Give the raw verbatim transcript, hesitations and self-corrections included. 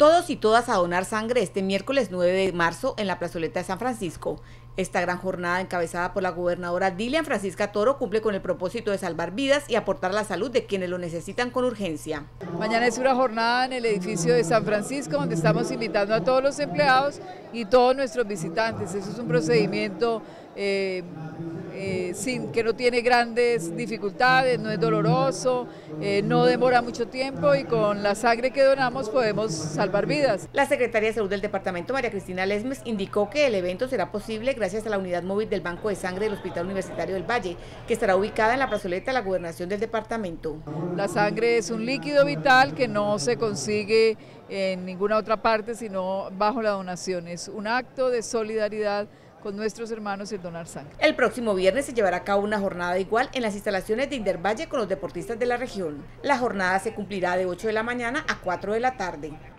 Todos y todas a donar sangre este miércoles nueve de marzo en la Plazoleta de San Francisco. Esta gran jornada encabezada por la gobernadora Dilian Francisca Toro cumple con el propósito de salvar vidas y aportar a la salud de quienes lo necesitan con urgencia. Mañana es una jornada en el edificio de San Francisco donde estamos invitando a todos los empleados y todos nuestros visitantes. Eso es un procedimiento eh, eh, sin, que no tiene grandes dificultades, no es doloroso, eh, no demora mucho tiempo y con la sangre que donamos podemos salvar vidas. La secretaria de Salud del departamento, María Cristina Lesmes, indicó que el evento será posible gracias gracias a la unidad móvil del Banco de Sangre del Hospital Universitario del Valle, que estará ubicada en la Plazoleta de la Gobernación del departamento. La sangre es un líquido vital que no se consigue en ninguna otra parte, sino bajo la donación. Es un acto de solidaridad con nuestros hermanos el donar sangre. El próximo viernes se llevará a cabo una jornada igual en las instalaciones de Indervalle con los deportistas de la región. La jornada se cumplirá de ocho de la mañana a cuatro de la tarde.